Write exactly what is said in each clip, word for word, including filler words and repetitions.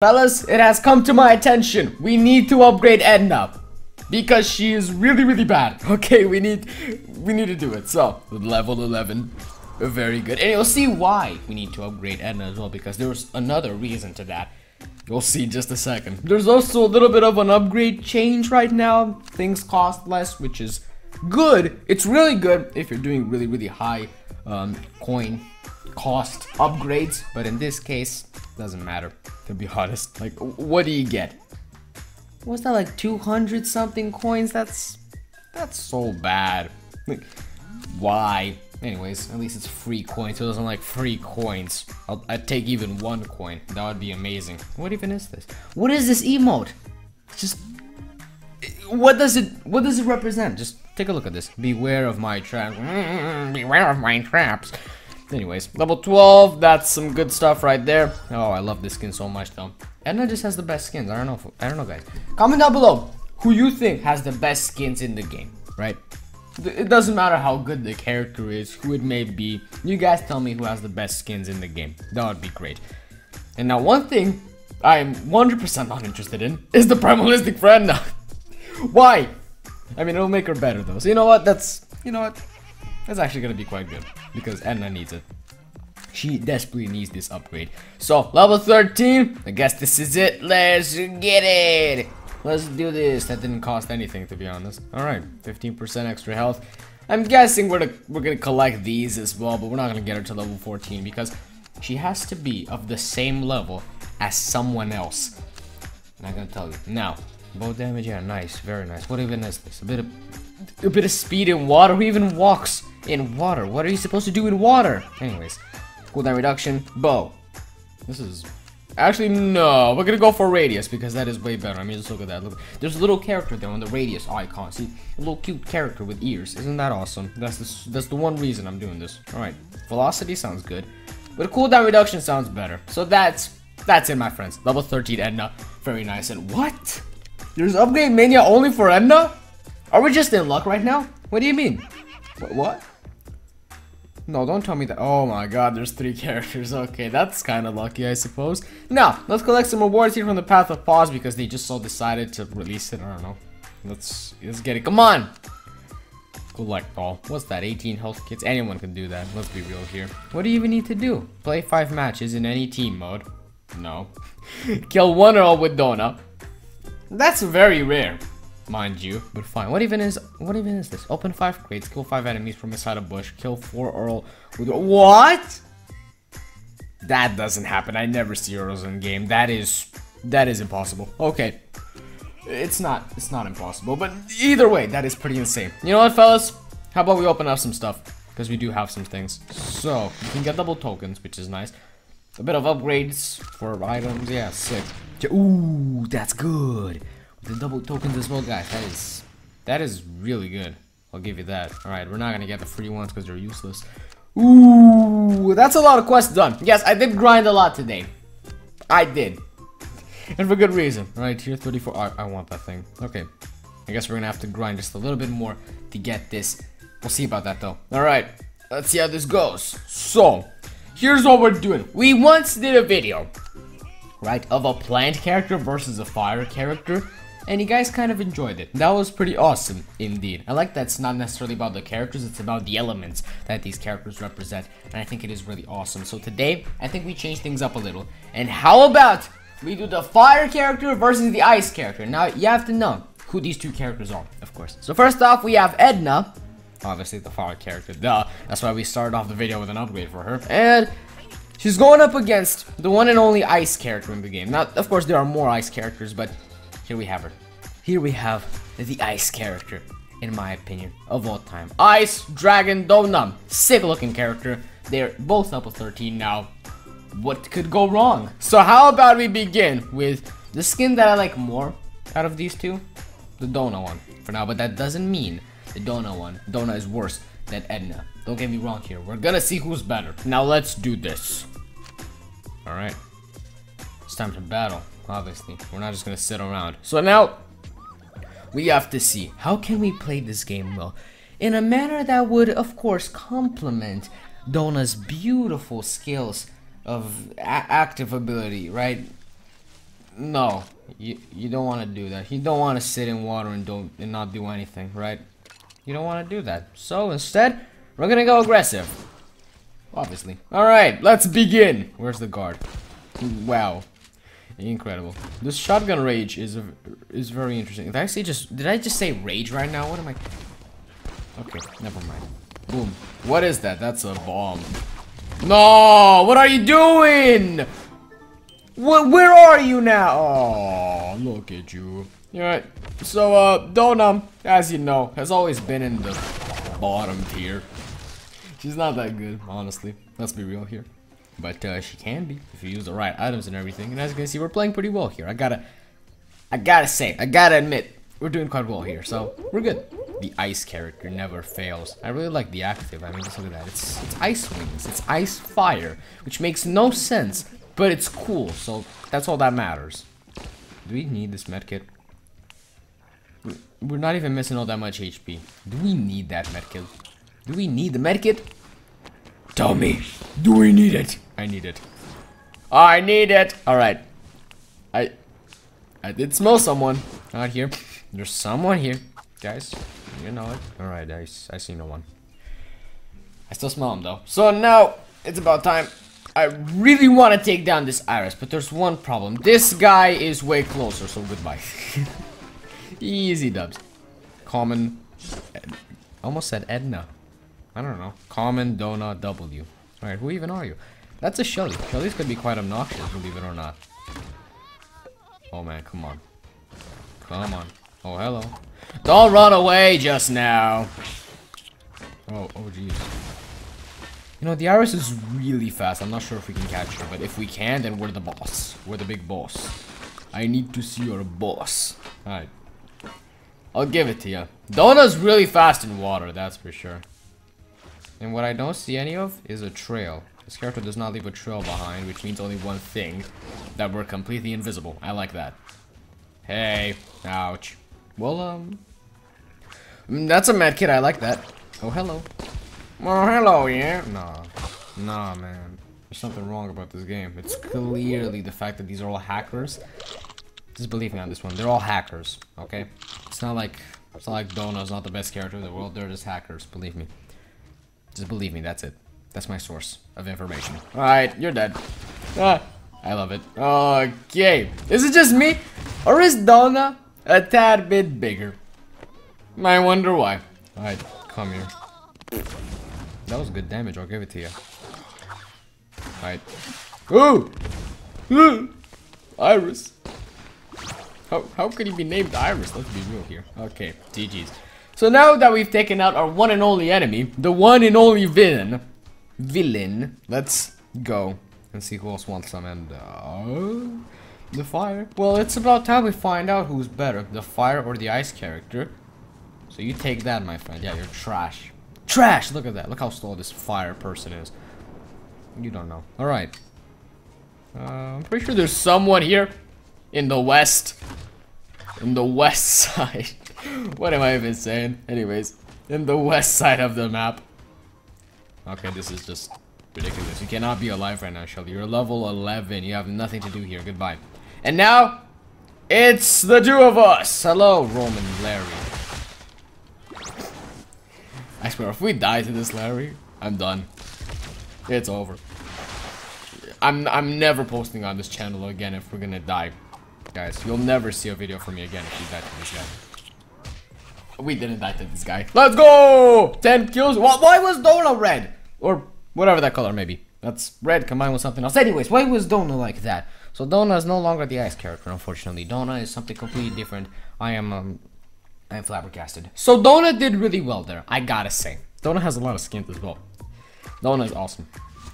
Fellas, it has come to my attention. We need to upgrade Edna because she is really, really bad. Okay, we need we need to do it. So, level eleven. Very good. And you'll see why we need to upgrade Edna as well, because there's another reason to that. You'll see in just a second. There's also a little bit of an upgrade change right now. Things cost less, which is good. It's really good if you're doing really, really high um, coin cost upgrades, but in this case, doesn't matter, to be honest. Like, what do you get? What's that, like two hundred something coins? That's that's so bad. Like, why? Anyways, at least it's free coins. Who doesn't like free coins? I'll, I'd take even one coin. That would be amazing. What even is this? What is this emote? It's just, what does it what does it represent? Just take a look at this. Beware of my traps. Mm-hmm, beware of my traps. Anyways, level twelve, that's some good stuff right there. Oh, I love this skin so much though. Edna just has the best skins. I don't know if, I don't know guys. Comment down below who you think has the best skins in the game, right? It doesn't matter how good the character is, who it may be. You guys tell me who has the best skins in the game. That would be great. And now one thing I'm one hundred percent not interested in is the primalistic for Edna. Why? I mean, it'll make her better though. So you know what? That's, you know what? That's actually gonna be quite good because Edna needs it. She desperately needs this upgrade. So level thirteen, I guess this is it. Let's get it. Let's do this. That didn't cost anything, to be honest. All right, fifteen percent extra health. I'm guessing we're, to, we're gonna collect these as well, but we're not gonna get her to level fourteen because she has to be of the same level as someone else. I'm not gonna tell you. Now, bow damage, yeah, nice, very nice. What even is this? A bit of, a bit of speed in water, who even walks? In water. What are you supposed to do in water? Anyways, cooldown reduction, bow. This is... Actually, no. We're gonna go for radius because that is way better. I mean, just look at that. Look. There's a little character there on the radius icon. See? A little cute character with ears. Isn't that awesome? That's the, that's the one reason I'm doing this. Alright. Velocity sounds good. But cooldown reduction sounds better. So that's... That's it, my friends. Level thirteen Edna. Very nice. And what? There's upgrade mania only for Edna? Are we just in luck right now? What do you mean? What? What? No, don't tell me that. Oh my god, there's three characters. Okay, that's kind of lucky, I suppose. Now, let's collect some rewards here from the Path of Paws because they just so decided to release it. I don't know. Let's, let's get it. Come on! Collect all. What's that? eighteen health kits? Anyone can do that. Let's be real here. What do you even need to do? Play five matches in any team mode. No. Kill one or all with Dona. That's very rare, mind you, but fine. What even is what even is this? Open five crates, kill five enemies from inside a bush, kill four Earl with what? That doesn't happen. I never see Earls in game. That is that is impossible. Okay. It's not it's not impossible, but either way, that is pretty insane. You know what, fellas? How about we open up some stuff? Because we do have some things. So you can get double tokens, which is nice. A bit of upgrades for items, yeah, sick. Ooh, that's good. The double tokens as well, guys. That is, that is really good. I'll give you that. All right, we're not gonna get the free ones because they're useless. Ooh, that's a lot of quests done. Yes, I did grind a lot today. I did, and for good reason. All right, tier thirty-four. I, I want that thing. Okay, I guess we're gonna have to grind just a little bit more to get this. We'll see about that though. All right, let's see how this goes. So, here's what we're doing. We once did a video, right, of a plant character versus a fire character. And you guys kind of enjoyed it. That was pretty awesome indeed. I like that it's not necessarily about the characters, it's about the elements that these characters represent. And I think it is really awesome. So today, I think we change things up a little. And how about we do the fire character versus the ice character? Now, you have to know who these two characters are, of course. So first off, we have Edna. Obviously, the fire character, duh. That's why we started off the video with an upgrade for her. And... she's going up against the one and only ice character in the game. Now, of course, there are more ice characters, but... here we have her. Here we have the ice character, in my opinion, of all time. Ice Dragon Dona. Sick looking character. They're both level thirteen now. What could go wrong? So how about we begin with the skin that I like more out of these two? The Dona one for now, but that doesn't mean the Dona one. Dona is worse than Edna. Don't get me wrong here. We're gonna see who's better. Now let's do this. Alright. It's time to battle. Obviously, we're not just gonna sit around. So now, we have to see how can we play this game well, in a manner that would, of course, complement Dona's beautiful skills of a active ability, right? No, you you don't want to do that. You don't want to sit in water and don't and not do anything, right? You don't want to do that. So instead, we're gonna go aggressive. Obviously. All right, let's begin. Where's the guard? Wow, incredible. This shotgun rage is a, is very interesting. Did I say just did I just say rage right now? What am I? Okay, never mind. Boom. What is that? That's a bomb. No! What are you doing? What? Where are you now? Oh, look at you. Alright. So, uh, Dona, as you know, has always been in the bottom tier. She's not that good, honestly. Let's be real here. But uh, she can be if you use the right items and everything. And as you can see, we're playing pretty well here. I gotta, I gotta say, I gotta admit, we're doing quite well here. So we're good. The ice character never fails. I really like the active. I mean, just look at that. It's, it's ice wings. It's ice fire, which makes no sense, but it's cool. So that's all that matters. Do we need this medkit? We're not even missing all that much H P. Do we need that medkit? Do we need the medkit? Tell me. Do we need it? I need it. I need it. All right. I, I did smell someone out here. There's someone here, guys. You know it. All right, I, I see no one. I still smell him though. So now it's about time. I really want to take down this Iris, but there's one problem. This guy is way closer, so goodbye. Easy dubs. Common. Almost said Edna. I don't know. Common Dona W. All right, who even are you? That's a Shelly. Shelly's gonna be quite obnoxious, believe it or not. Oh man, come on. Come on. Oh, hello. Don't run away just now. Oh, oh, jeez. You know, the Iris is really fast. I'm not sure if we can catch her, but if we can, then we're the boss. We're the big boss. I need to see your boss. All right. I'll give it to you. Dona's really fast in water, that's for sure. And what I don't see any of is a trail. This character does not leave a trail behind, which means only one thing. That we're completely invisible. I like that. Hey. Ouch. Well, um... that's a medkit. I like that. Oh, hello. Oh, hello, yeah? Nah. Nah, man. There's something wrong about this game. It's clearly the fact that these are all hackers. Just believe me on this one. They're all hackers, okay? It's not like... It's not like Dona's not the best character in the world. They're just hackers. Believe me. Just believe me. That's it. That's my source of information. Alright, you're dead. Ah, I love it. Okay. Is it just me? Or is Dona a tad bit bigger? I wonder why. Alright, come here. That was good damage, I'll give it to you. Alright. Ooh! Ooh! Iris. How, how could he be named Iris? Let's be real here. Okay, G G's. So now that we've taken out our one and only enemy, the one and only villain, villain, let's go and see who else wants some. And uh, the fire. Well, it's about time we find out who's better, the fire or the ice character. So you take that, my friend. Yeah, you're trash. Trash! Look at that. Look how slow this fire person is. You don't know. Alright. Uh, I'm pretty sure there's someone here in the west. In the west side. What am I even saying? Anyways, in the west side of the map. Okay, this is just ridiculous. You cannot be alive right now, Shelly. You're level eleven. You have nothing to do here. Goodbye. And now, it's the two of us. Hello, Roman Larry. I swear, if we die to this Larry, I'm done. It's over. I'm I'm never posting on this channel again if we're gonna die. Guys, you'll never see a video from me again if you die to this guy. We didn't die to this guy. Let's go! ten kills. Why was Dona red? Or whatever that color may be. That's red combined with something else. Anyways, why was Dona like that? So Dona is no longer the ice character, unfortunately. Dona is something completely different. I am... um. I'm flabbergasted. So Dona did really well there, I gotta say. Dona has a lot of skins as well. Dona is awesome.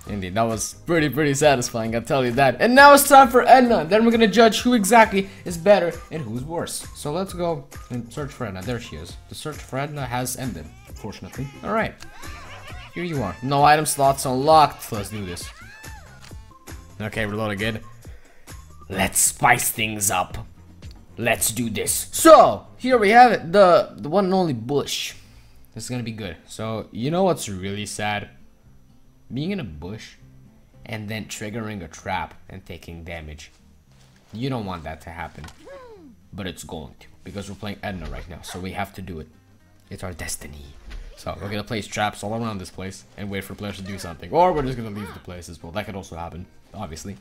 Indeed, that was pretty, pretty satisfying, I'll tell you that. And now it's time for Edna. Then we're gonna judge who exactly is better and who's worse. So let's go and search for Edna. There she is. The search for Edna has ended, fortunately. Alright. Here you are. No item slots unlocked. Let's do this. Okay, we're loaded again. Let's spice things up. Let's do this. So, here we have it, the, the one and only bush. This is gonna be good. So, you know what's really sad? Being in a bush and then triggering a trap and taking damage. You don't want that to happen, but it's going to, because we're playing Edna right now, so we have to do it. It's our destiny. So we're gonna place traps all around this place and wait for players to do something, or we're just gonna leave the place as well. That could also happen, obviously.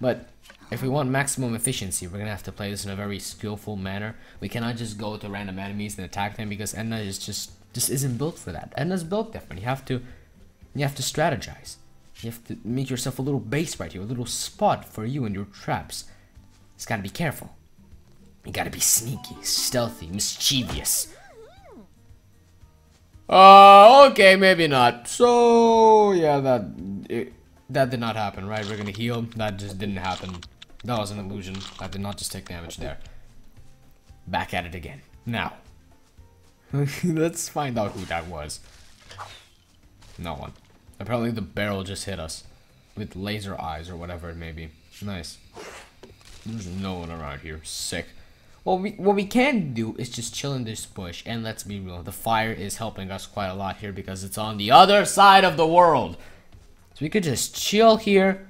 But if we want maximum efficiency, we're gonna have to play this in a very skillful manner. We cannot just go to random enemies and attack them, because Edna is just just isn't built for that. Edna's built different. You have to you have to strategize. You have to make yourself a little base right here, a little spot for you and your traps. It's gotta be careful. You gotta be sneaky, stealthy, mischievous. Uh, okay, maybe not. So, yeah, that it, that did not happen, right? We're gonna heal. That just didn't happen. That was an illusion. I did not just take damage there. Back at it again. Now, let's find out who that was. No one. Apparently the barrel just hit us. With laser eyes or whatever it may be. Nice. There's no one around here. Sick. Well, we, what we can do is just chill in this bush, and let's be real, the fire is helping us quite a lot here because it's on the other side of the world. So we could just chill here,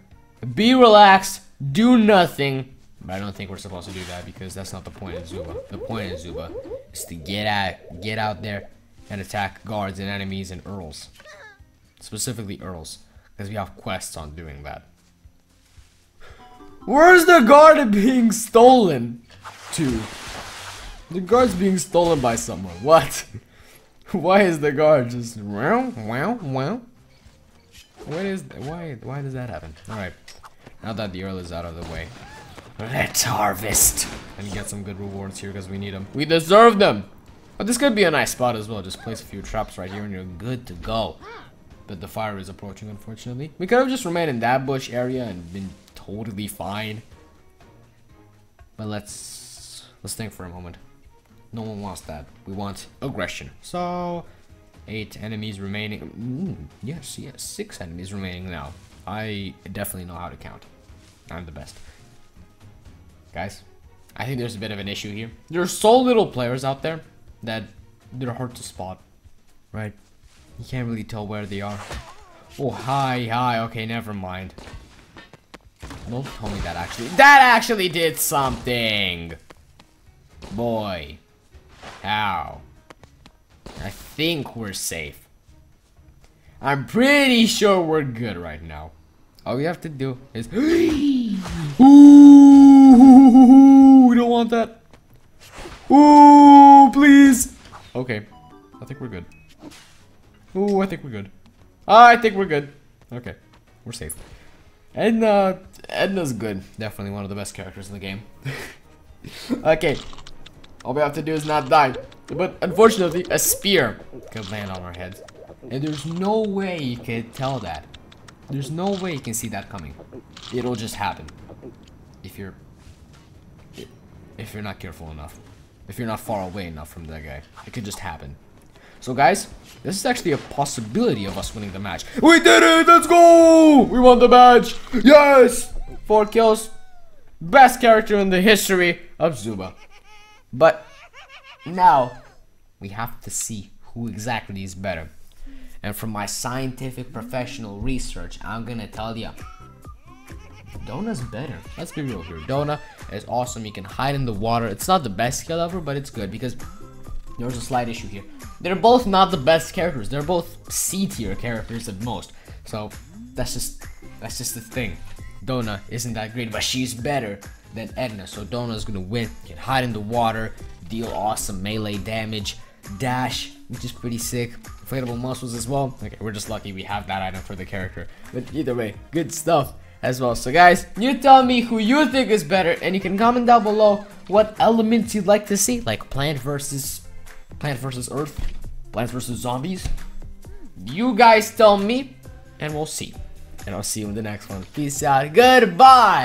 be relaxed, do nothing. But I don't think we're supposed to do that because that's not the point of Zooba. The point of Zooba is to get out, get out there and attack guards and enemies and earls. Specifically earls, because we have quests on doing that. Where's the guard being stolen? Two. The guard's being stolen by someone. What? Why is the guard just wow wow wow? What is why why does that happen? Alright. Now that the Earl is out of the way, let's harvest and get some good rewards here because we need them. We deserve them. But this could be a nice spot as well. Just place a few traps right here and you're good to go. But the fire is approaching, unfortunately. We could have just remained in that bush area and been totally fine. But let's Let's think for a moment. No one wants that. We want aggression. So, eight enemies remaining. Mm, yes, yes, six enemies remaining now. I definitely know how to count. I'm the best. Guys, I think there's a bit of an issue here. There are so little players out there that they're hard to spot. Right? You can't really tell where they are. Oh, hi, hi. Okay, never mind. Don't tell me that actually. That actually did something! Boy, how? I think we're safe. I'm pretty sure we're good right now. All we have to do is ooh, we don't want that. Ooh, please. Okay, I think we're good. Ooh, I think we're good. I think we're good. Okay, we're safe. Edna, Edna's good. Definitely one of the best characters in the game. Okay. All we have to do is not die, but unfortunately a spear could land on our heads, and there's no way you can tell that. There's no way you can see that coming. It'll just happen if you're if you're not careful enough, if you're not far away enough from that guy. It could just happen. So guys, this is actually a possibility of us winning the match. We did it! Let's go! We won the match! Yes! Four kills. Best character in the history of Zooba. But now we have to see who exactly is better. And from my scientific professional research, I'm gonna tell you, Dona's better. Let's be real here. Dona is awesome. You can hide in the water. It's not the best skill ever, but it's good because there's a slight issue here. They're both not the best characters. They're both C tier characters at most. So that's just that's just the thing. Dona isn't that great, but she's better than Edna, so Dona's gonna win. You can hide in the water, deal awesome melee damage, dash, which is pretty sick, inflatable muscles as well. Okay, we're just lucky we have that item for the character, but either way, good stuff as well. So guys, you tell me who you think is better, and you can comment down below what elements you'd like to see, like plant versus plant versus earth, plants versus zombies. You guys tell me, and we'll see. And I'll see you in the next one. Peace out. Goodbye.